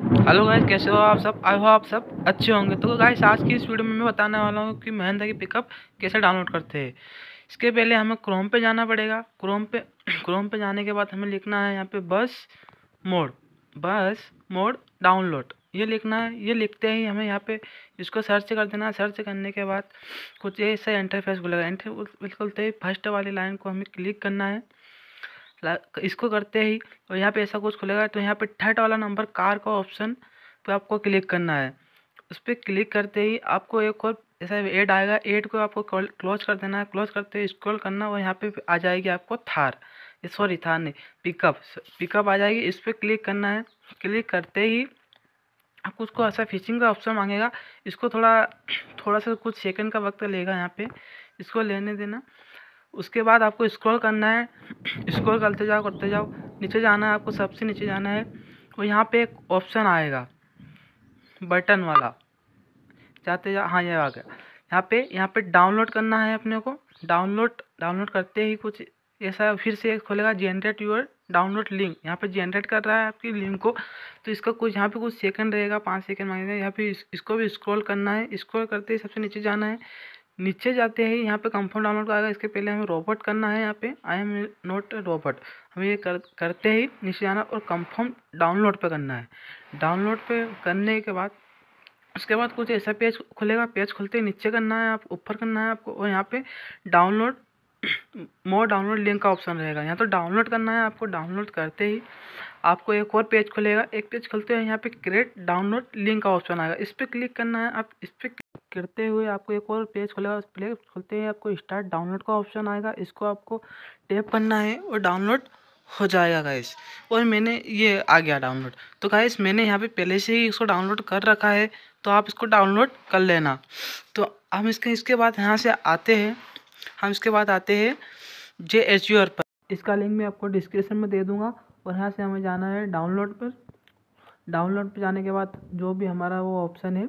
Hello guys, कैसे हो आप सब? आई हो आप सब अच्छे होंगे। तो गाइस, आज की इस वीडियो में मैं बताने वाला हूँ कि महिंद्रा की पिकअप कैसे डाउनलोड करते हैं। इसके पहले हमें क्रोम पे जाना पड़ेगा। क्रोम पे जाने के बाद हमें लिखना है यहाँ पे बस मोड डाउनलोड, ये लिखना है। ये लिखते ही हमें यहाँ पे इसको सर्च कर देना है। सर्च करने के बाद कुछ ऐसा इंटरफेस खुलेगा। इंटरफेस खुलते ही फर्स्ट वाली लाइन को हमें क्लिक करना है। इसको करते ही और यहाँ पे ऐसा कुछ खुलेगा, तो यहाँ पे थर्ड वाला नंबर कार का ऑप्शन पे आपको क्लिक करना है। उस पर क्लिक करते ही आपको एक और ऐसा ऐड आएगा। ऐड को आपको क्लोज कर देना है। क्लोज करते ही स्क्रॉल करना और यहाँ पे आ जाएगी आपको पिकअप आ जाएगी। इस पर क्लिक करना है। क्लिक करते ही आपको उसको ऐसा फिशिंग का ऑप्शन मांगेगा। इसको थोड़ा सा कुछ सेकेंड का वक्त लेगा, यहाँ पर इसको लेने देना। उसके बाद आपको स्क्रॉल करना है। स्क्रॉल करते जाओ, नीचे जाना है, आपको सबसे नीचे जाना है। और यहाँ पे एक ऑप्शन आएगा बटन वाला, जाते जाओ। हाँ, ये आ गया। यहाँ पे डाउनलोड करना है अपने को। डाउनलोड करते ही कुछ ऐसा फिर से खोलेगा, जनरेट यूर डाउनलोड लिंक। यहाँ पे जनरेट कर रहा है आपकी लिंक को। तो इसका कुछ यहाँ पे कुछ सेकंड रहेगा, 5 सेकंड मांगेगा। यहाँ पे इसको भी स्क्रॉल करना है। स्क्रॉल करते ही सबसे नीचे जाना है। नीचे जाते ही यहाँ पे कंफर्म डाउनलोड का आएगा। इसके पहले हमें रोबोट करना है। यहाँ पे आई एम नॉट रोबोट, हमें ये करते ही नीचे जाना और कंफर्म डाउनलोड पे करना है। डाउनलोड पे करने के बाद कुछ ऐसा पेज खुलेगा। पेज खुलते ही नीचे करना है, आप ऊपर करना है आपको। और यहाँ पे डाउनलोड मोर डाउनलोड लिंक का ऑप्शन रहेगा। यहाँ तो डाउनलोड करना है आपको। डाउनलोड करते ही आपको एक और पेज खुलेगा। एक पेज खुलते हुए यहाँ पे क्रिएट डाउनलोड लिंक का ऑप्शन आएगा। इस पर क्लिक करना है। आप इस पर करते हुए आपको एक और पेज खुलेगा। उस पेज खुलते ही आपको स्टार्ट डाउनलोड का ऑप्शन आएगा। इसको आपको टैप करना है और डाउनलोड हो जाएगा गाइस। और मैंने ये आ गया डाउनलोड। तो गाइस, मैंने यहाँ पे पहले से ही इसको डाउनलोड कर रखा है, तो आप इसको डाउनलोड कर लेना। तो हम इसके बाद आते हैं JHUR पर। इसका लिंक मैं आपको डिस्क्रिप्शन में दे दूँगा। और यहाँ से हमें जाना है डाउनलोड पर। डाउनलोड पर जाने के बाद जो भी हमारा वो ऑप्शन है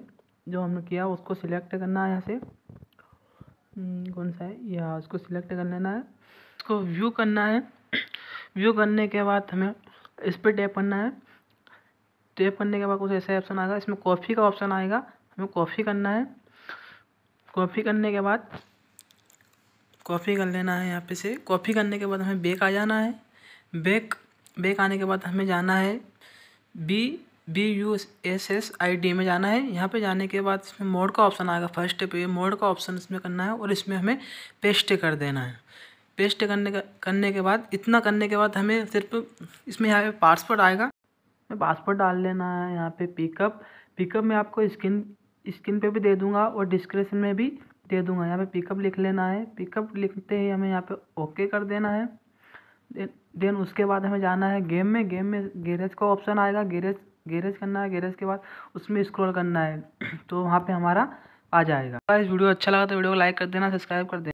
जो हमने किया, उसको सिलेक्ट करना है। यहाँ से कौन सा है, यहाँ उसको सिलेक्ट कर लेना है। इसको व्यू करना है। व्यू करने के बाद हमें इस पर टैप करना है। टैप करने के बाद कुछ ऐसा ऑप्शन आएगा। इसमें कॉफ़ी का ऑप्शन आएगा, हमें कॉफ़ी करना है। कॉफ़ी करने के बाद कॉफ़ी कर लेना है। यहाँ पे से कॉफ़ी करने के बाद हमें बैक आ जाना है। बैक आने के बाद हमें जाना है BUSSID में जाना है। यहाँ पे जाने के बाद इसमें मोड का ऑप्शन आएगा। फर्स्ट पे मोड का ऑप्शन इसमें करना है और इसमें हमें पेस्ट कर देना है। पेस्ट करने के बाद इतना करने के बाद हमें सिर्फ इसमें यहाँ पे पासवर्ड आएगा, पासवर्ड डाल लेना है। यहाँ पे पिकअप में आपको स्क्रीन पे भी दे दूँगा और डिस्क्रिप्शन में भी दे दूँगा। यहाँ पे पिकअप लिख लेना है। पिकअप लिखते ही हमें यहाँ पे ओके कर देना है। देन उसके बाद हमें जाना है गेम में गैरेज का ऑप्शन आएगा। गैरेज करना है। गैरेज के बाद उसमें स्क्रॉल करना है, तो वहाँ पे हमारा आ जाएगा। इस वीडियो अच्छा लगा तो वीडियो को लाइक कर देना, सब्सक्राइब कर देना।